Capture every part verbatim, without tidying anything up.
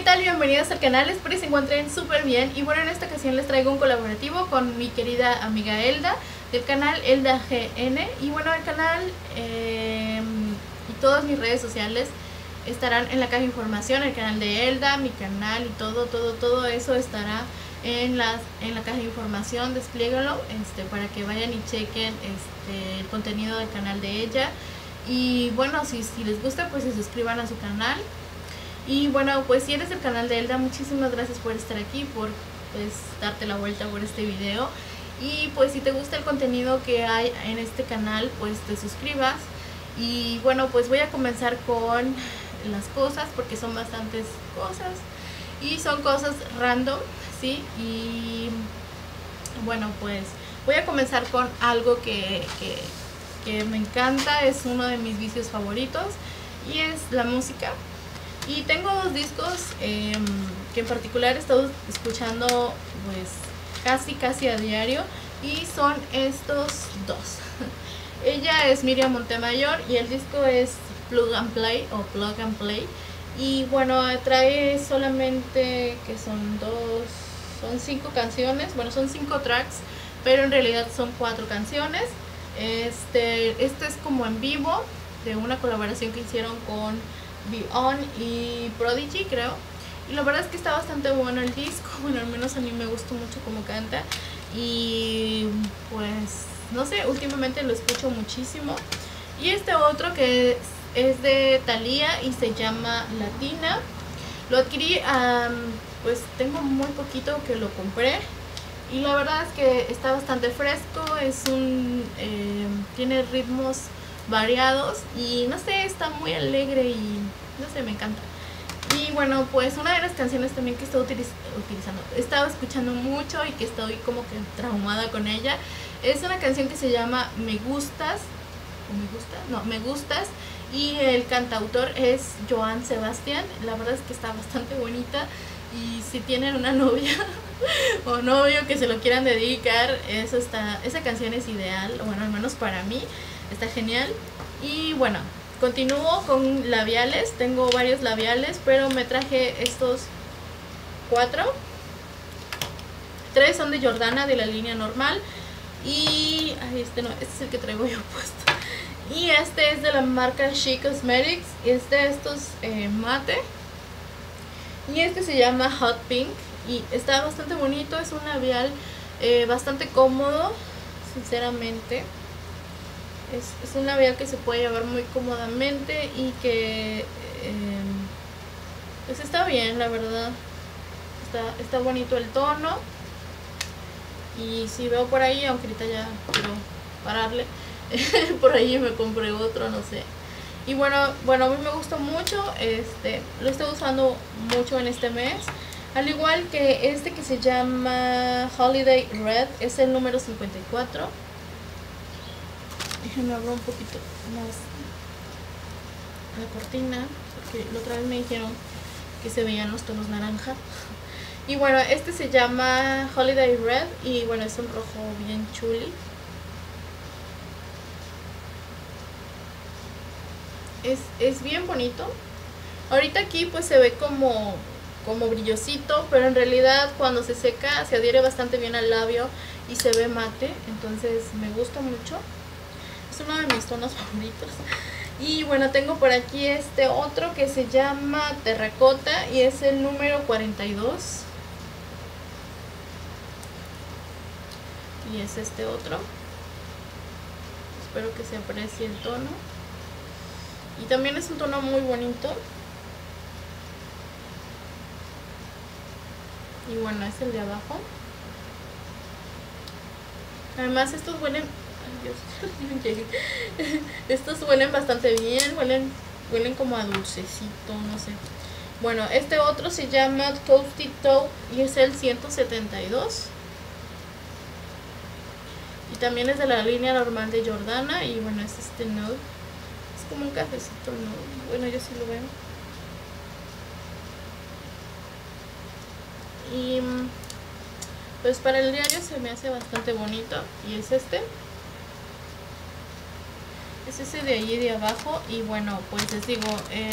¿qué tal? Bienvenidos al canal, espero que se encuentren súper bien. Y bueno, en esta ocasión les traigo un colaborativo con mi querida amiga Elda, del canal Elda G N. Y bueno, el canal eh, y todas mis redes sociales estarán en la caja de información. El canal de Elda, mi canal y todo, todo, todo eso estará en la, en la caja de información. Despliéguenlo este, para que vayan y chequen este, el contenido del canal de ella. Y bueno, si, si les gusta, pues se suscriban a su canal. Y bueno, pues si eres del canal de Elda, muchísimas gracias por estar aquí, por pues darte la vuelta por este video. Y pues si te gusta el contenido que hay en este canal, pues te suscribas. Y bueno, pues voy a comenzar con las cosas, porque son bastantes cosas. Y son cosas random, ¿sí? Y bueno, pues voy a comenzar con algo que, que, que me encanta, es uno de mis vicios favoritos, y es la música. Y tengo dos discos eh, que en particular he estado escuchando pues casi casi a diario, y son estos dos. Ella es Miriam Montemayor y el disco es Plug and Play o Plug and Play. Y bueno, trae solamente que son dos, son cinco canciones, bueno son cinco tracks, pero en realidad son cuatro canciones. Este, este es como en vivo de una colaboración que hicieron con Beyoncé y Prodigy, creo. Y la verdad es que está bastante bueno el disco. Bueno, al menos a mí me gustó mucho cómo canta. Y pues, no sé, últimamente lo escucho muchísimo. Y este otro que es, es de Thalía y se llama Latina. Lo adquirí, um, pues tengo muy poquito que lo compré. Y la verdad es que está bastante fresco. Es un... Eh, tiene ritmos variados y no sé, está muy alegre y no sé, me encanta. Y bueno, pues una de las canciones también que estoy utiliz utilizando, he estado escuchando mucho y que estoy como que traumada con ella, es una canción que se llama Me Gustas, o Me Gusta, no, Me Gustas, y el cantautor es Joan Sebastián. La verdad es que está bastante bonita, y si tienen una novia o novio que se lo quieran dedicar, eso está, esa canción es ideal, bueno, al menos para mí. Está genial. Y bueno, continúo con labiales. Tengo varios labiales, pero me traje estos cuatro. Tres son de Jordana, de la línea normal. Y... ay, este no, este es el que traigo yo puesto. Y este es de la marca She Cosmetics. Y es de estos eh, mate. Y este se llama Hot Pink. Y está bastante bonito. Es un labial eh, bastante cómodo, sinceramente. Es, es un labial que se puede llevar muy cómodamente y que eh, pues está bien, la verdad. Está, está bonito el tono. Y si veo por ahí, aunque ahorita ya quiero pararle, por ahí me compré otro, no sé. Y bueno, bueno, a mí me gustó mucho. Este, lo estoy usando mucho en este mes. Al igual que este que se llama Holiday Red, es el número cincuenta y cuatro. Déjenme abrir un poquito más la cortina, porque la otra vez me dijeron que se veían los tonos naranja. Y bueno, este se llama Holiday Red y bueno, es un rojo bien chuli. Es, es bien bonito. Ahorita aquí pues se ve como, como brillosito, pero en realidad cuando se seca se adhiere bastante bien al labio y se ve mate, entonces me gusta mucho. Es uno de mis tonos favoritos. Y bueno, tengo por aquí este otro que se llama Terracota y es el número cuarenta y dos. Y es este otro. Espero que se aprecie el tono. Y también es un tono muy bonito. Y bueno, es el de abajo. Además estos huelen... Dios, estos huelen bastante bien, huelen, huelen como a dulcecito, no sé. Bueno, este otro se llama Coffee Toe y es el ciento setenta y dos. Y también es de la línea normal de Jordana. Y bueno, es este nude. Es como un cafecito nude. Bueno, yo sí lo veo. Y pues para el diario se me hace bastante bonito. Y es este. Es ese de allí de abajo. Y bueno, pues les digo, eh,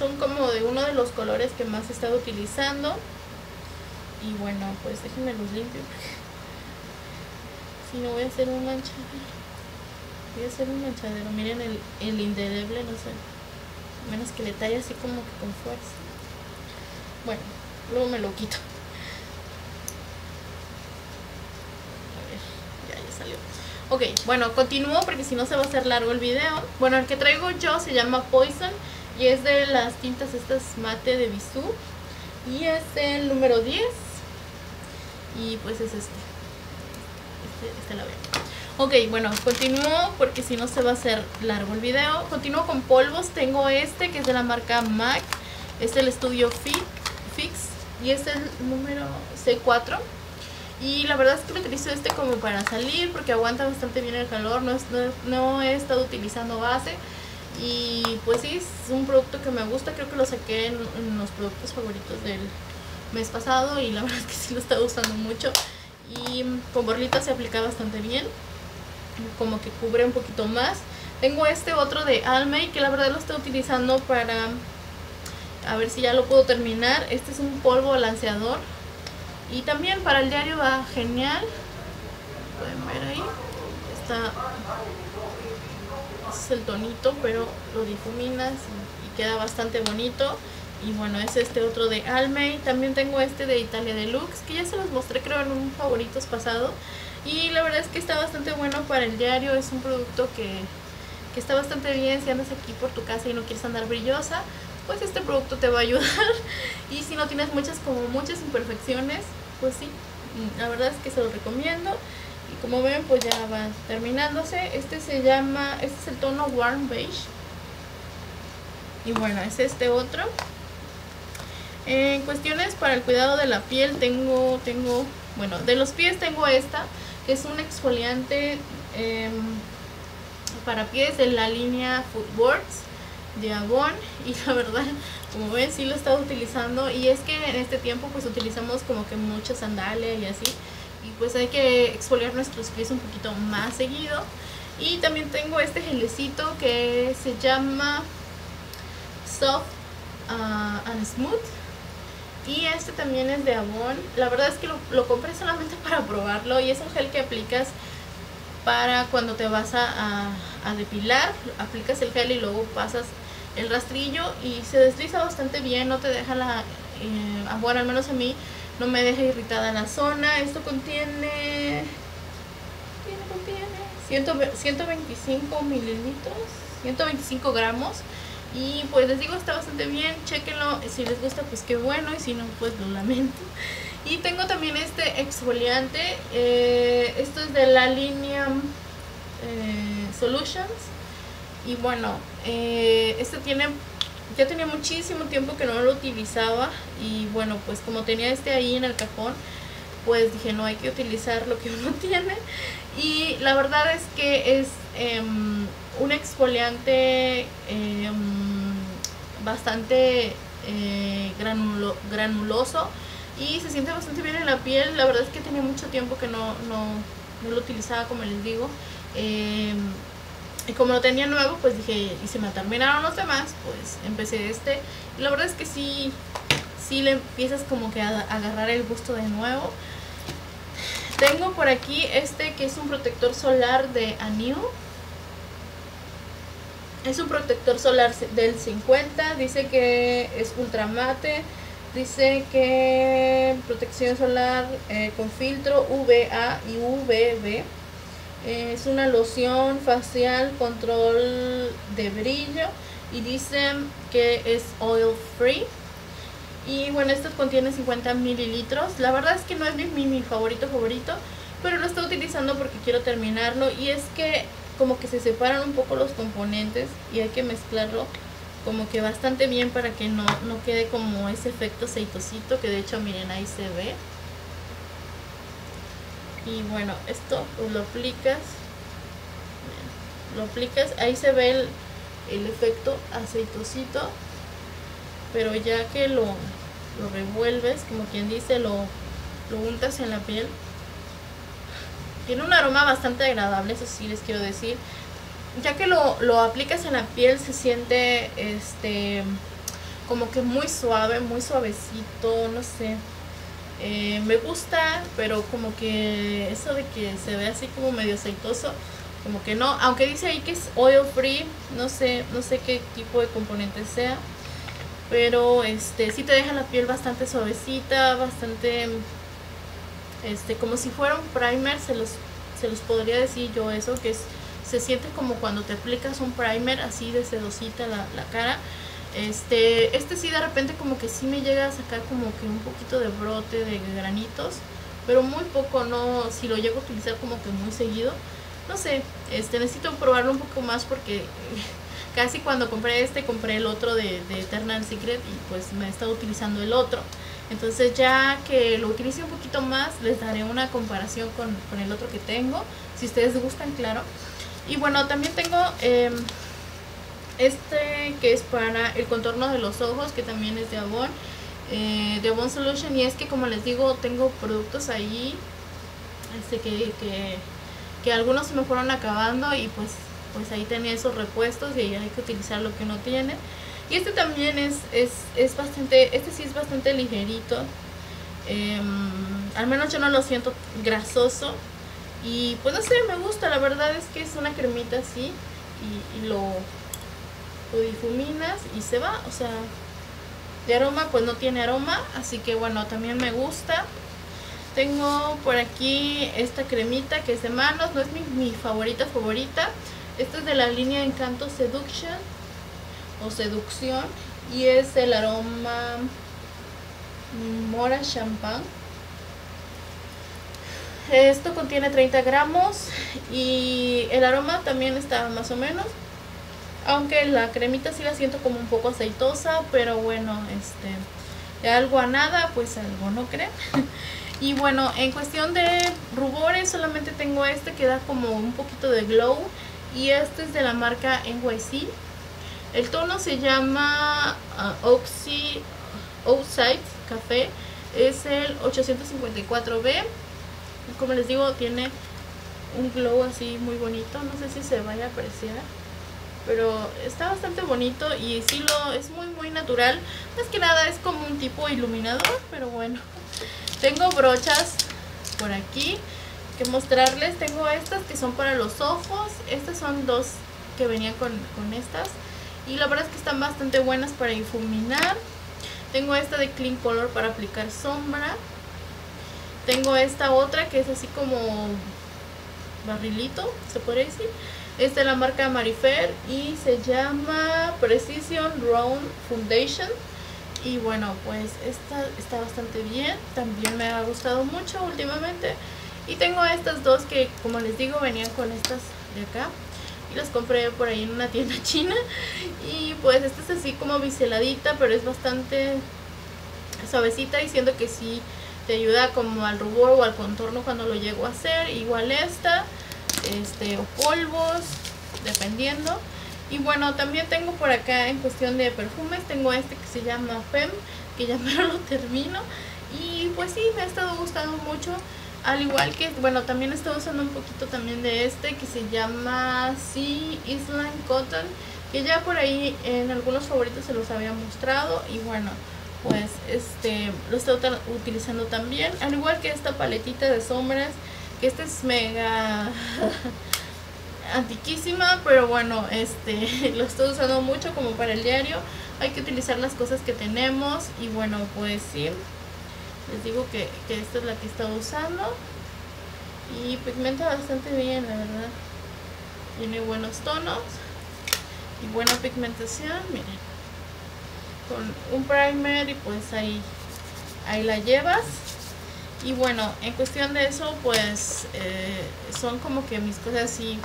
son como de uno de los colores que más he estado utilizando. Y bueno, pues déjenme los limpio, si no voy a hacer un manchadero. Voy a hacer un manchadero. Miren el, el indeleble, no sé, menos que detalle así como que con fuerza. Bueno, luego me lo quito. A ver, ya, ya salió. Ok, bueno, continúo porque si no se va a hacer largo el video. Bueno, el que traigo yo se llama Poison y es de las tintas estas mate de Bisú. Y es el número diez. Y pues es este. Este, este la veo. Ok, bueno, continúo porque si no se va a hacer largo el video. Continúo con polvos. Tengo este que es de la marca MAC. Es el Studio Fi, Fix. Y es el número C cuatro. Y la verdad es que lo utilizo este como para salir, porque aguanta bastante bien el calor. No, es, no, no he estado utilizando base. Y pues sí, es un producto que me gusta. Creo que lo saqué en, en los productos favoritos del mes pasado. Y la verdad es que sí lo estaba usando mucho. Y con borlitas se aplica bastante bien, como que cubre un poquito más. Tengo este otro de Almay, que la verdad lo estoy utilizando para... a ver si ya lo puedo terminar. Este es un polvo balanceador. Y también para el diario va genial. Pueden ver ahí. Está... es el tonito, pero lo difuminas y queda bastante bonito. Y bueno, es este otro de Almay. También tengo este de Italia Deluxe, que ya se los mostré creo en un favoritos pasado. Y la verdad es que está bastante bueno para el diario. Es un producto que, que está bastante bien. Si andas aquí por tu casa y no quieres andar brillosa, pues este producto te va a ayudar. Y si no tienes muchas como muchas imperfecciones, pues sí, la verdad es que se lo recomiendo. Y como ven, pues ya va terminándose. Este se llama, este es el tono Warm Beige. Y bueno, es este otro. En cuestiones para el cuidado de la piel, tengo, tengo bueno, de los pies tengo esta, que es un exfoliante eh, para pies de la línea Footboards de Avon. Y la verdad, como ven, sí lo he estado utilizando. Y es que en este tiempo pues utilizamos como que muchas sandalias y así, y pues hay que exfoliar nuestros pies un poquito más seguido. Y también tengo este gelecito que se llama Soft uh, and Smooth. Y este también es de Avon. La verdad es que lo, lo compré solamente para probarlo. Y es un gel que aplicas para cuando te vas a, a, a depilar. Aplicas el gel y luego pasas el rastrillo y se desliza bastante bien. No te deja la... Eh, bueno, al menos a mí no me deja irritada la zona. Esto contiene... Contiene, contiene... ciento veinticinco mililitros, ciento veinticinco gramos. Y pues les digo, está bastante bien, chequenlo. Si les gusta, pues qué bueno, y si no, pues lo lamento. Y tengo también este exfoliante, eh, esto es de la línea eh, Solutions. Y bueno, eh, este tiene, ya tenía muchísimo tiempo que no lo utilizaba. Y bueno, pues como tenía este ahí en el cajón, pues dije, no, hay que utilizar lo que uno tiene. Y la verdad es que es eh, un exfoliante eh, bastante eh, granulo, granuloso, y se siente bastante bien en la piel. La verdad es que tenía mucho tiempo que no, no, no lo utilizaba, como les digo. Eh, y como lo tenía nuevo, pues dije, y se me terminaron los demás, pues empecé este. Y la verdad es que sí, sí le empiezas como que a agarrar el gusto de nuevo. Tengo por aquí este que es un protector solar de Aniu. Es un protector solar del cincuenta, dice que es ultra mate, dice que protección solar eh, con filtro U V A y U V B. Eh, es una loción facial, control de brillo, y dicen que es oil free. Y bueno, este contiene cincuenta mililitros. La verdad es que no es mi, mi, mi favorito favorito, pero lo estoy utilizando porque quiero terminarlo. Y es que como que se separan un poco los componentes y hay que mezclarlo como que bastante bien para que no, no quede como ese efecto aceitosito, que de hecho miren, ahí se ve. Y bueno, esto pues lo aplicas, lo aplicas, ahí se ve el, el efecto aceitosito, pero ya que lo, lo revuelves, como quien dice, lo, lo untas en la piel. Tiene un aroma bastante agradable, eso sí les quiero decir. Ya que lo, lo aplicas en la piel, se siente este como que muy suave, muy suavecito, no sé. Eh, me gusta, pero como que eso de que se ve así como medio aceitoso, como que no. Aunque dice ahí que es oil free, no sé, no sé qué tipo de componente sea, pero este sí te deja la piel bastante suavecita, bastante este como si fuera un primer, se los se los podría decir yo eso, que es, se siente como cuando te aplicas un primer así de sedosita la, la cara. Este, este sí de repente como que sí me llega a sacar como que un poquito de brote, de granitos, pero muy poco, no, si lo llego a utilizar como que muy seguido, no sé, este, necesito probarlo un poco más porque casi cuando compré este, compré el otro de, de Eternal Secret y pues me he estado utilizando el otro, entonces ya que lo utilice un poquito más, les daré una comparación con, con el otro que tengo, si ustedes gustan, claro. Y bueno, también tengo... Eh, este que es para el contorno de los ojos, que también es de Avon, eh, de Avon Solution. Y es que como les digo, tengo productos ahí este, que, que, que algunos se me fueron acabando y pues, pues ahí tenía esos repuestos y hay que utilizar lo que no tienen. Y este también es, es, es bastante, este sí es bastante ligerito, eh, al menos yo no lo siento grasoso. Y pues no sé, me gusta, la verdad es que es una cremita así y, y lo... lo difuminas y se va, o sea, de aroma pues no tiene aroma, así que bueno, también me gusta. Tengo por aquí esta cremita que es de manos, no es mi, mi favorita favorita, esta es de la línea Encanto Seduction o Seducción y es el aroma Mora Champagne. Esto contiene treinta gramos y el aroma también está más o menos. Aunque la cremita sí la siento como un poco aceitosa, pero bueno, este, de algo a nada, pues algo, ¿no creen? Y bueno, en cuestión de rubores, solamente tengo este que da como un poquito de glow. Y este es de la marca N Y C. El tono se llama uh, Oxy Outside Café. Es el ochocientos cincuenta y cuatro B. Como les digo, tiene un glow así muy bonito. No sé si se vaya a apreciar, pero está bastante bonito y sí lo, es muy muy natural. Más que nada es como un tipo iluminador, pero bueno. Tengo brochas por aquí que mostrarles. Tengo estas que son para los ojos. Estas son dos que venían con, con estas. Y la verdad es que están bastante buenas para difuminar. Tengo esta de Clean Color para aplicar sombra. Tengo esta otra que es así como barrilito, se podría decir. Esta es la marca Marifer y se llama Precision Round Foundation. Y bueno, pues esta está bastante bien. También me ha gustado mucho últimamente. Y tengo estas dos que, como les digo, venían con estas de acá. Y las compré por ahí en una tienda china. Y pues esta es así como biseladita, pero es bastante suavecita. Y siento que sí te ayuda como al rubor o al contorno cuando lo llego a hacer. Igual esta. Este, o polvos, dependiendo. Y bueno, también tengo por acá en cuestión de perfumes, tengo este que se llama Femme, que ya me lo termino. Y pues sí, me ha estado gustando mucho. Al igual que, bueno, también estoy usando un poquito también de este que se llama Sea Island Cotton, que ya por ahí en algunos favoritos se los había mostrado. Y bueno, pues este lo estoy utilizando también. Al igual que esta paletita de sombras, que esta es mega antiquísima, pero bueno, este lo estoy usando mucho como para el diario. Hay que utilizar las cosas que tenemos. Y bueno, pues sí, les digo que, que esta es la que he estado usando. Y pigmenta bastante bien, la verdad. Tiene buenos tonos y buena pigmentación, miren. Con un primer y pues ahí, ahí la llevas. Y bueno, en cuestión de eso, pues eh, son como que mis cosas así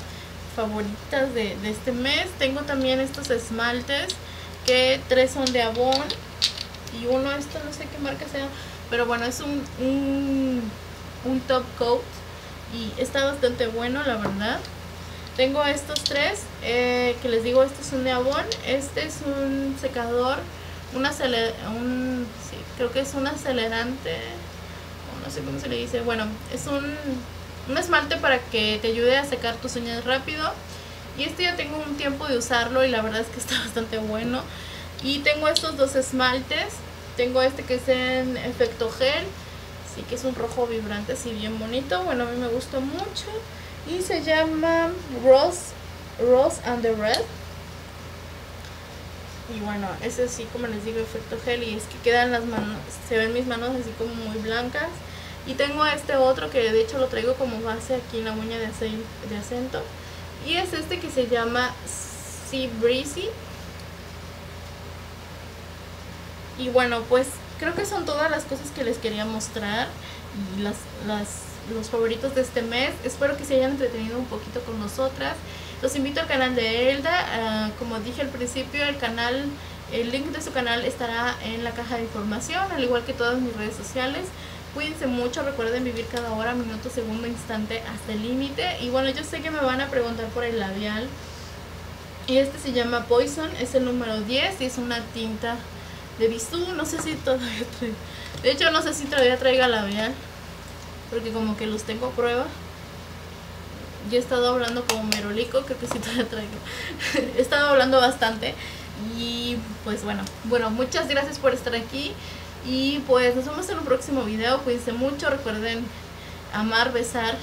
favoritas de, de este mes. Tengo también estos esmaltes, que tres son de Avon y uno, esto no sé qué marca sea, pero bueno, es un, un, un top coat y está bastante bueno, la verdad. Tengo estos tres, eh, que les digo, estos son de Avon. Este es un secador, un aceler, un, sí, creo que es un acelerante, no sé cómo se le dice, bueno, es un, un esmalte para que te ayude a secar tus uñas rápido. Y este ya tengo un tiempo de usarlo y la verdad es que está bastante bueno. Y tengo estos dos esmaltes. Tengo este que es en efecto gel, sí, que es un rojo vibrante así bien bonito. Bueno, a mí me gustó mucho. Y se llama Rose, Rose and the Red. Y bueno, es así como les digo, efecto gel. Y es que quedan las manos, se ven mis manos así como muy blancas. Y tengo este otro que de hecho lo traigo como base aquí en la uña de, ace, de acento. Y es este que se llama Sea Breezy. Y bueno, pues creo que son todas las cosas que les quería mostrar. Y las, las, los favoritos de este mes. Espero que se hayan entretenido un poquito con nosotras. Los invito al canal de Elda. Uh, como dije al principio, el canal, el link de su canal estará en la caja de información, al igual que todas mis redes sociales. Cuídense mucho, recuerden vivir cada hora, minuto, segundo, instante, hasta el límite. Y bueno, yo sé que me van a preguntar por el labial. Y este se llama Poison, es el número diez y es una tinta de Bisú. No sé si todavía traigo, de hecho no sé si todavía traiga labial, porque como que los tengo a prueba. Yo he estado hablando como merolico, creo que sí todavía traigo. He estado hablando bastante. Y pues bueno, bueno, muchas gracias por estar aquí. Y pues nos vemos en un próximo video. Cuídense mucho, recuerden amar, besar,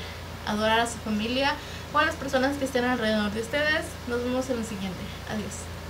adorar a su familia o a las personas que estén alrededor de ustedes. Nos vemos en el siguiente. Adiós.